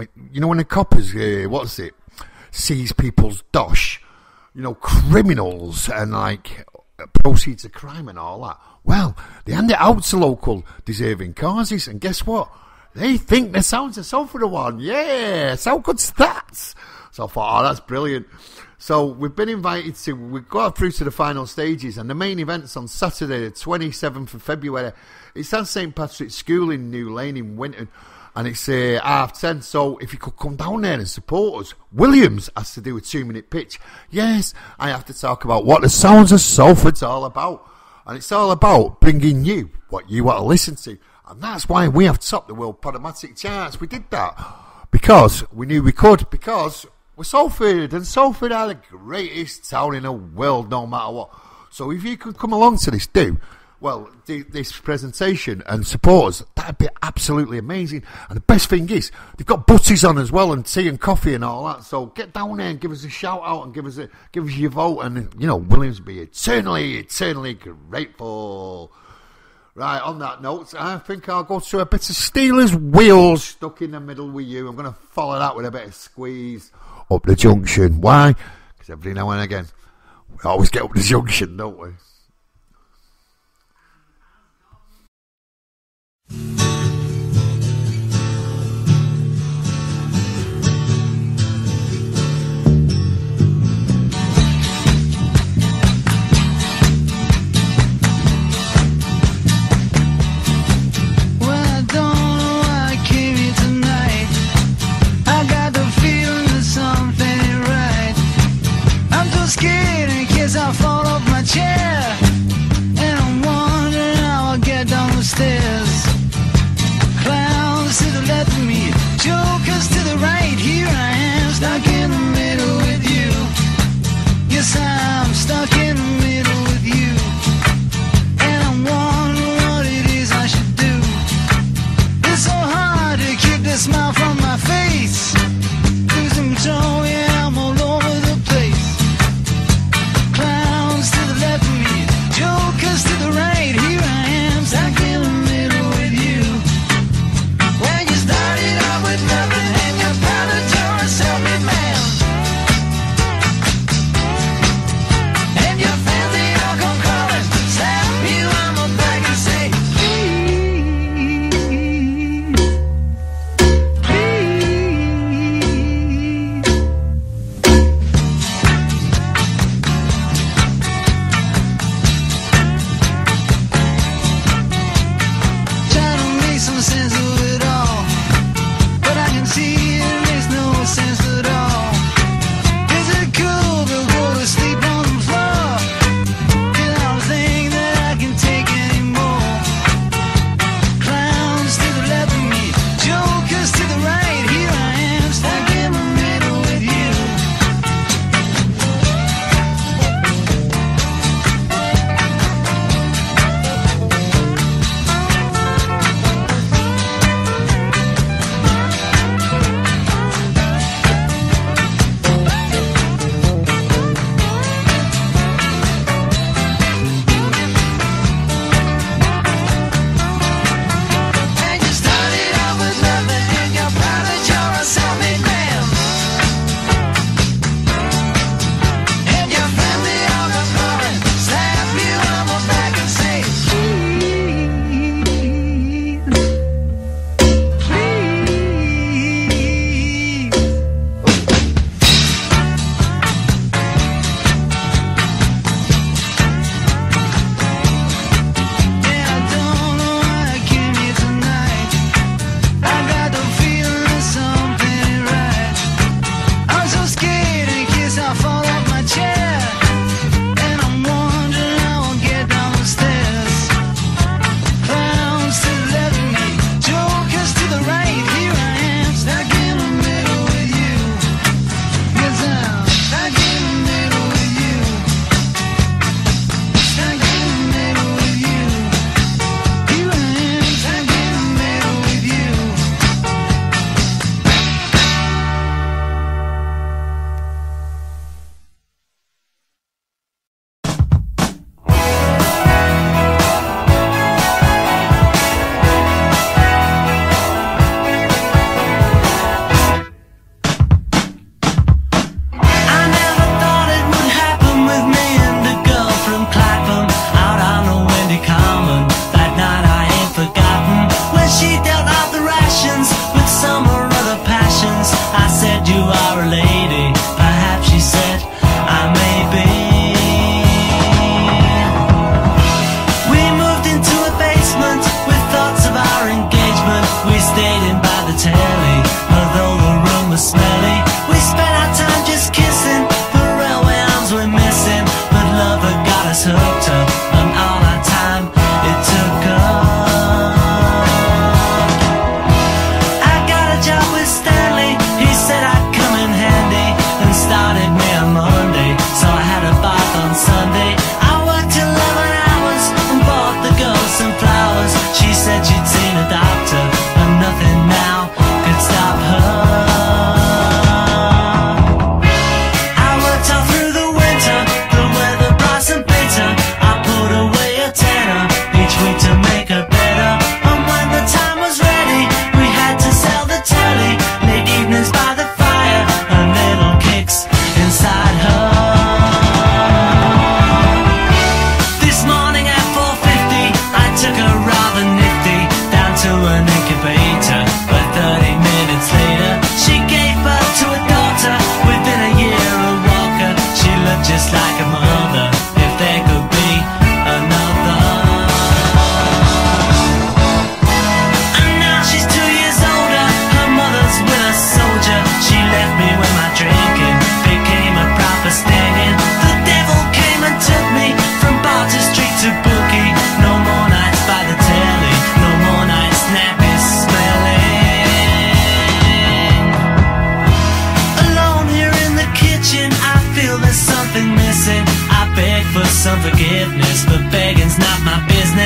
Like, you know, when the coppers, seize people's dosh, you know, criminals and like proceeds of crime and all that. Well, they hand it out to local deserving causes, and guess what? They think the Sounds of Salford one. Yeah, so good's that. So I thought, oh, that's brilliant. So we've been invited to, we've got through to the final stages, and the main event's on Saturday, the 27th of February. It's at St. Patrick's School in New Lane in Winton, and it's 10:30. So if you could come down there and support us. Williams has to do a 2-minute pitch. Yes, I have to talk about what the Sounds of Salford's all about. And it's all about bringing you what you want to listen to. And that's why we have topped the World Podomatic charts. We did that because we knew we could, because we're Salford, and Salford are the greatest town in the world, no matter what. So if you could come along to this, this presentation and support us, that'd be absolutely amazing. And the best thing is, they've got butties on as well, and tea and coffee and all that. So get down there and give us a shout out and give us your vote. And, you know, Williams be eternally grateful. Right, on that note, I think I'll go to a bit of Steelers Wheels stuck in the middle with you. I'm going to follow that with a bit of Squeeze up the junction. Why? Because every now and again, we always get up the junction, don't we? Scared in case I fall off my chair.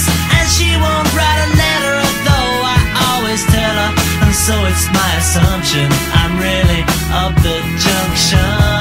says, and she won't write a letter, although I always tell her. And so it's my assumption I'm really up the junction.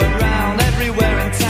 Around everywhere in town.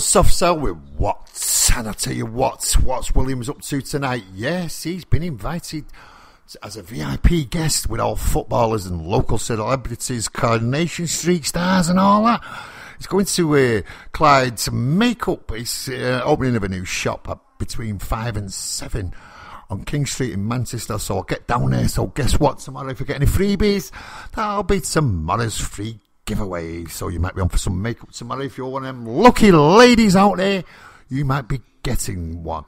a soft sell with Watts. And I tell you what, Watts Williams up to tonight. Yes, he's been invited as a VIP guest with all footballers and local celebrities, Coronation Street stars and all that. He's going to Clyde's makeup. It's opening of a new shop between 5 and 7 on King Street in Manchester. So I'll get down there. So guess what? Tomorrow, if you get any freebies, that'll be tomorrow's free giveaway. So you might be on for some makeup tomorrow. If you're one of them lucky ladies out there, you might be getting one.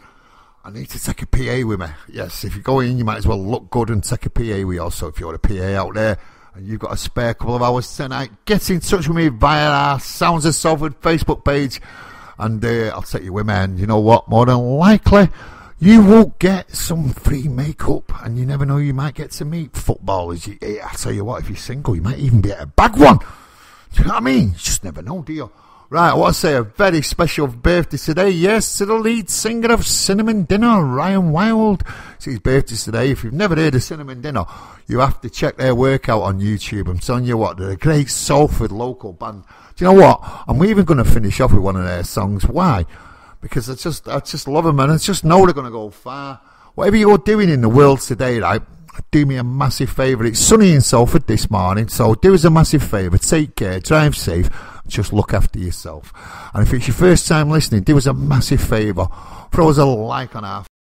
I need to take a PA with me. Yes, if you go in, you might as well look good and take a PA with you. Also, if you're a PA out there and you've got a spare couple of hours tonight, get in touch with me via our Sounds of Salford Facebook page, and I'll take you with me. And you know what? More than likely, you will get some free makeup, and you never know, you might get to meet footballers. I tell you what, if you're single, you might even be able to bag one. Do you know what I mean? You just never know, do you? Right, I want to say a very special birthday today. Yes, to the lead singer of Cinnamon Dinner, Ryan Wilde. It's his birthday today. If you've never heard of Cinnamon Dinner, you have to check their workout on YouTube. I'm telling you what, they're a great Salford local band. Do you know what? I'm even going to finish off with one of their songs. Why? Because I just love them, and I just know they're going to go far. Whatever you're doing in the world today, right? Do me a massive favour. It's sunny in Salford this morning, so do us a massive favour. Take care, drive safe, just look after yourself. And if it's your first time listening, do us a massive favour. Throw us a like on our